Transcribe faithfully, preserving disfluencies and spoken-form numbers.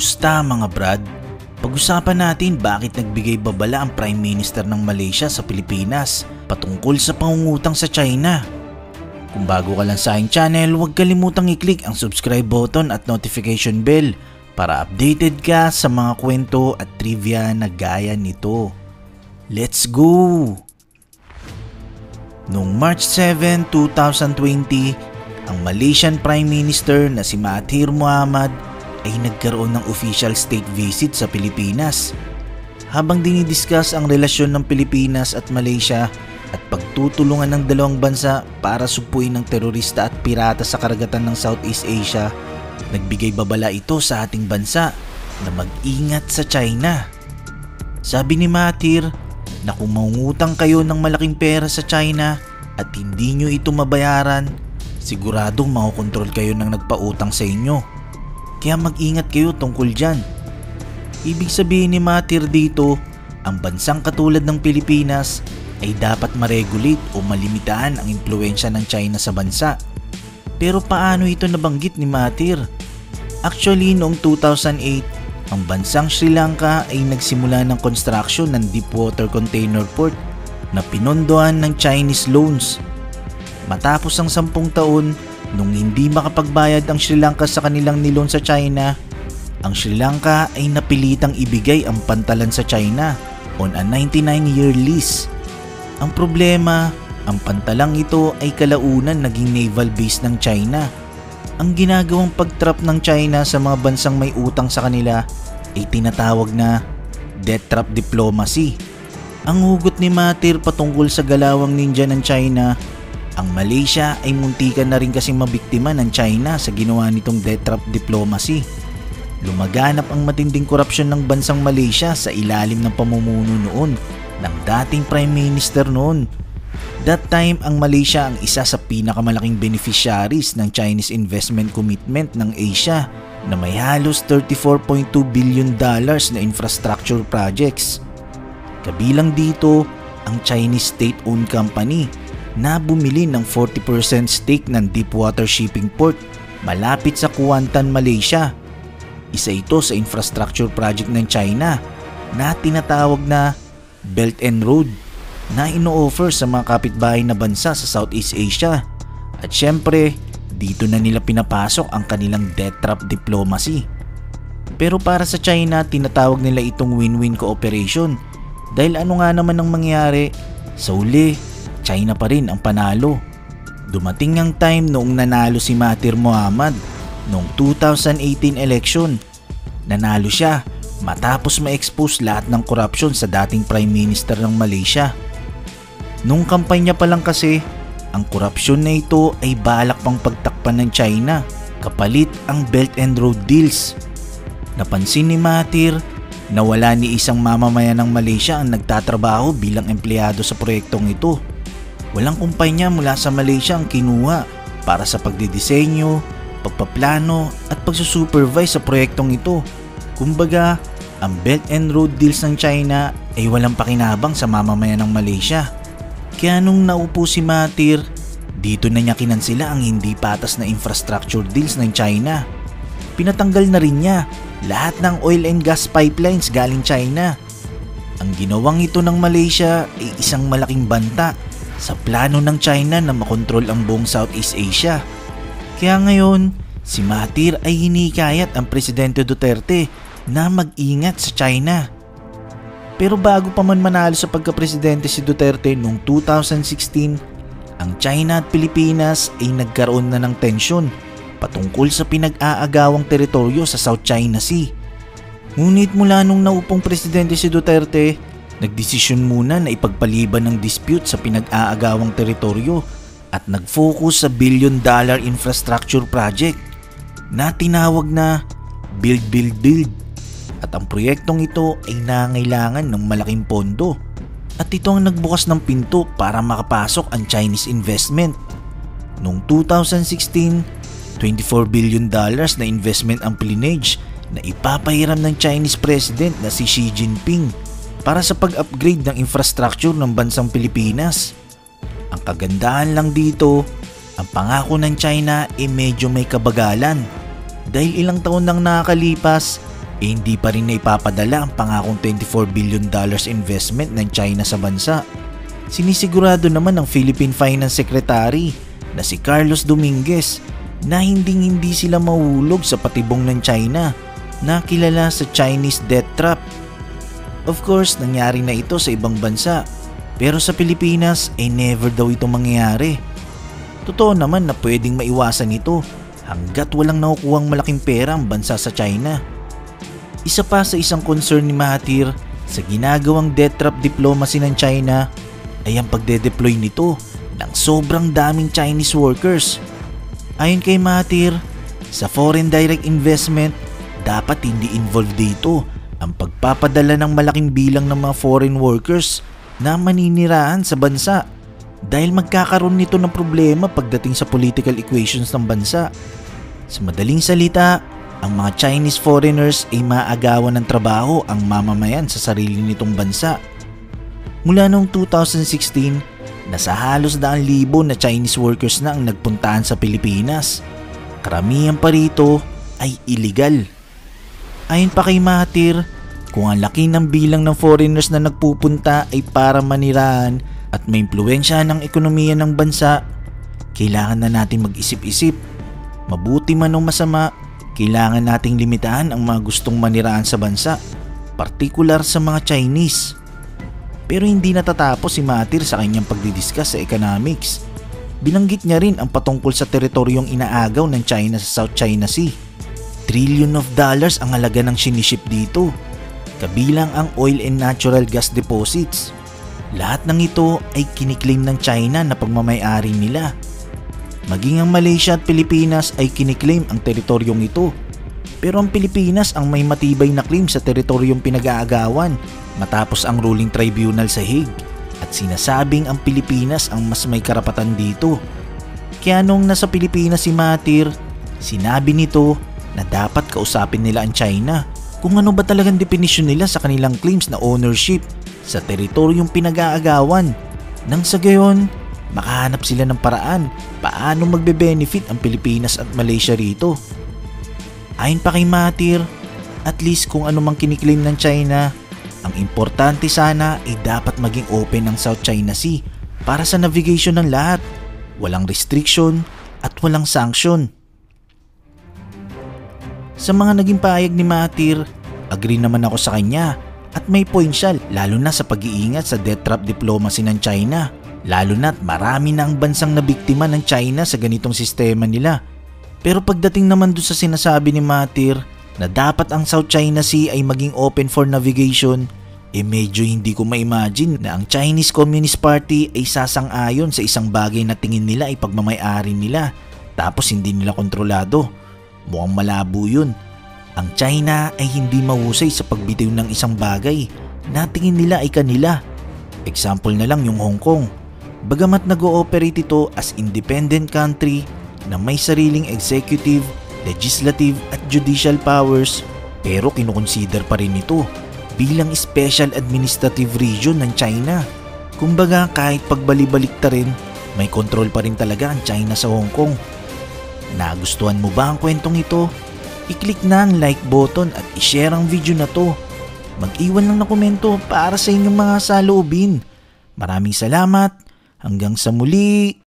Kumusta mga brad? Pag-usapan natin bakit nagbigay babala ang Prime Minister ng Malaysia sa Pilipinas patungkol sa pangungutang sa China. Kung bago ka lang sa aking channel, huwag kalimutang i-click ang subscribe button at notification bell para updated ka sa mga kwento at trivia na gaya nito. Let's go! Noong March seventh, two thousand twenty, ang Malaysian Prime Minister na si Mahathir Muhammad ay nagkaroon ng official state visit sa Pilipinas. Habang dinidiscuss ang relasyon ng Pilipinas at Malaysia at pagtutulungan ng dalawang bansa para sugpuin ng terorista at pirata sa karagatan ng Southeast Asia, nagbigay babala ito sa ating bansa na mag-ingat sa China. Sabi ni Mahathir na kung mangungutang kayo ng malaking pera sa China at hindi nyo ito mabayaran, siguradong makokontrol kayo ng nagpautang sa inyo. Kaya mag-ingat kayo tungkol dyan. Ibig sabihin ni Mahathir dito, ang bansang katulad ng Pilipinas ay dapat ma-regulate o malimitaan ang impluensya ng China sa bansa. Pero paano ito nabanggit ni Mahathir? Actually, noong two thousand eight, ang bansang Sri Lanka ay nagsimula ng construction ng Deepwater Container Port na pinondohan ng Chinese loans. Matapos ang sampung taon, nung hindi makapagbayad ang Sri Lanka sa kanilang nilon sa China, ang Sri Lanka ay napilitang ibigay ang pantalan sa China on a ninety-nine year lease. Ang problema, ang pantalang ito ay kalaunan naging naval base ng China. Ang ginagawang pag-trap ng China sa mga bansang may utang sa kanila ay tinatawag na debt trap diplomacy. Ang hugot ni Mahathir patungkol sa galawang ninja ng China, ang Malaysia ay muntikan na rin kasing mabiktima ng China sa ginawa nitong death trap diplomacy. Lumaganap ang matinding korupsyon ng bansang Malaysia sa ilalim ng pamumuno noon ng dating Prime Minister noon. That time, ang Malaysia ang isa sa pinakamalaking beneficiaries ng Chinese investment commitment ng Asia na may halos thirty-four point two billion dollars na infrastructure projects. Kabilang dito, ang Chinese state-owned company na bumili ng forty percent stake ng Deepwater Shipping Port malapit sa Kuantan, Malaysia. Isa ito sa infrastructure project ng China na tinatawag na Belt and Road na ino-offer sa mga kapitbahay na bansa sa Southeast Asia. At syempre, dito na nila pinapasok ang kanilang death trap diplomacy. Pero para sa China, tinatawag nila itong win-win cooperation dahil ano nga naman ang mangyari, sa uli, China pa rin ang panalo. Dumating ang time noong nanalo si Mahathir Muhammad noong two thousand eighteen election. Nanalo siya matapos ma-expose lahat ng korupsyon sa dating Prime Minister ng Malaysia. Noong kampanya pa lang kasi, ang korupsyon na ito ay balak pang pagtakpan ng China kapalit ang Belt and Road deals. Napansin ni Mahathir na wala ni isang mamamayan ng Malaysia ang nagtatrabaho bilang empleyado sa proyektong ito. Walang kumpanya mula sa Malaysia ang kinuha para sa pagdidisenyo, pagpaplano at pagsusupervise sa proyektong ito. Kumbaga, ang Belt and Road deals ng China ay walang pakinabang sa mamamayan ng Malaysia. Kaya nung naupo si Mahathir, dito na niya kinansela ang hindi patas na infrastructure deals ng China. Pinatanggal na rin niya lahat ng oil and gas pipelines galing China. Ang ginawang ito ng Malaysia ay isang malaking banta sa plano ng China na makontrol ang buong Southeast Asia. Kaya ngayon, si Mahathir ay hinikayat ang Presidente Duterte na mag-ingat sa China. Pero bago pa man manalo sa pagka-presidente si Duterte noong two thousand sixteen, ang China at Pilipinas ay nagkaroon na ng tensyon patungkol sa pinag-aagawang teritoryo sa South China Sea. Ngunit mula nung naupong presidente si Duterte, nagdesisyon muna na ipagpaliban ng dispute sa pinag-aagawang teritoryo at nag-focus sa billion dollar infrastructure project na tinawag na Build Build Build, at ang proyektong ito ay nangailangan ng malaking pondo at ito ang nagbukas ng pinto para makapasok ang Chinese investment. Noong two thousand sixteen, twenty-four billion dollars na investment ang plinage na ipapahiram ng Chinese President na si Xi Jinping para sa pag-upgrade ng infrastructure ng bansang Pilipinas. Ang kagandahan lang dito, ang pangako ng China ay medyo may kabagalan dahil ilang taon nang nakakalipas eh hindi pa rin naipapadala ang pangakong twenty-four billion dollars investment ng China sa bansa. Sinisigurado naman ng Philippine Finance Secretary na si Carlos Dominguez na hinding-hindi sila mahulog sa patibong ng China na kilala sa Chinese debt trap. Of course, nangyari na ito sa ibang bansa pero sa Pilipinas ay eh, never daw ito mangyayari. Totoo naman na pwedeng maiwasan ito hanggat walang nakukuhang malaking pera ang bansa sa China. Isa pa sa isang concern ni Mahathir sa ginagawang debt trap diplomacy ng China ay ang pagde-deploy nito ng sobrang daming Chinese workers. Ayon kay Mahathir, sa foreign direct investment, dapat hindi involved dito ang pagpapadala ng malaking bilang ng mga foreign workers na maninirahan sa bansa dahil magkakaroon nito ng problema pagdating sa political equations ng bansa. Sa madaling salita, ang mga Chinese foreigners ay maagawan ng trabaho ang mamamayan sa sarili nitong bansa. Mula noong two thousand sixteen, nasa halos daang libo na Chinese workers na ang nagpuntaan sa Pilipinas. Karamihan pa rito ay illegal. Ayon pa kay Mahathir, kung ang laki ng bilang ng foreigners na nagpupunta ay para manirahan at may impluwensya ng ekonomiya ng bansa, kailangan na natin mag-isip-isip. Mabuti man o masama, kailangan nating limitahan ang mga gustong manirahan sa bansa, partikular sa mga Chinese. Pero hindi natatapos si Mahathir sa kanyang pagdidiscuss sa economics. Binanggit niya rin ang patungkol sa teritoryong inaagaw ng China sa South China Sea. Trillion of dollars ang halaga ng siniship dito, kabilang ang oil and natural gas deposits. Lahat ng ito ay kiniklaim ng China na pagmamayari nila. Maging ang Malaysia at Pilipinas ay kiniklaim ang teritoryong ito. Pero ang Pilipinas ang may matibay na claim sa teritoryong pinag-aagawan matapos ang ruling tribunal sa Hague at sinasabing ang Pilipinas ang mas may karapatan dito. Kaya nung nasa Pilipinas si Mahathir, sinabi nito na dapat kausapin nila ang China kung ano ba talagang definisyon nila sa kanilang claims na ownership sa teritoryong pinag-aagawan. Nang sa gayon, makahanap sila ng paraan paano magbe-benefit ang Pilipinas at Malaysia rito. Ayon pa kay Mahathir, at least kung anumang kiniklaim ng China, ang importante sana ay dapat maging open ang South China Sea para sa navigation ng lahat, walang restriction at walang sanction. Sa mga naging paayag ni Mahathir, agree naman ako sa kanya at may point siya lalo na sa pag-iingat sa death trap diplomacy ng China, lalo na't marami na ang bansang nabiktima ng China sa ganitong sistema nila. Pero pagdating naman doon sa sinasabi ni Mahathir na dapat ang South China Sea ay maging open for navigation, eh medyo hindi ko ma-imagine na ang Chinese Communist Party ay sasang-ayon sa isang bagay na tingin nila ay pagmamayari nila tapos hindi nila kontrolado. Mukhang malabo yun. Ang China ay hindi mahusay sa pagbitiw ng isang bagay na tingin nila ay kanila. Example na lang yung Hong Kong. Bagamat nag-ooperate ito as independent country na may sariling executive, legislative at judicial powers, pero kinukonsider pa rin ito bilang special administrative region ng China. Kumbaga kahit pagbalibalik ta rin, may control pa rin talaga ang China sa Hong Kong. Nagustuhan mo ba ang kwentong ito? I-click na ang like button at i-share ang video na to. Mag-iwan lang ng komento para sa inyong mga saloobin. Maraming salamat. Hanggang sa muli.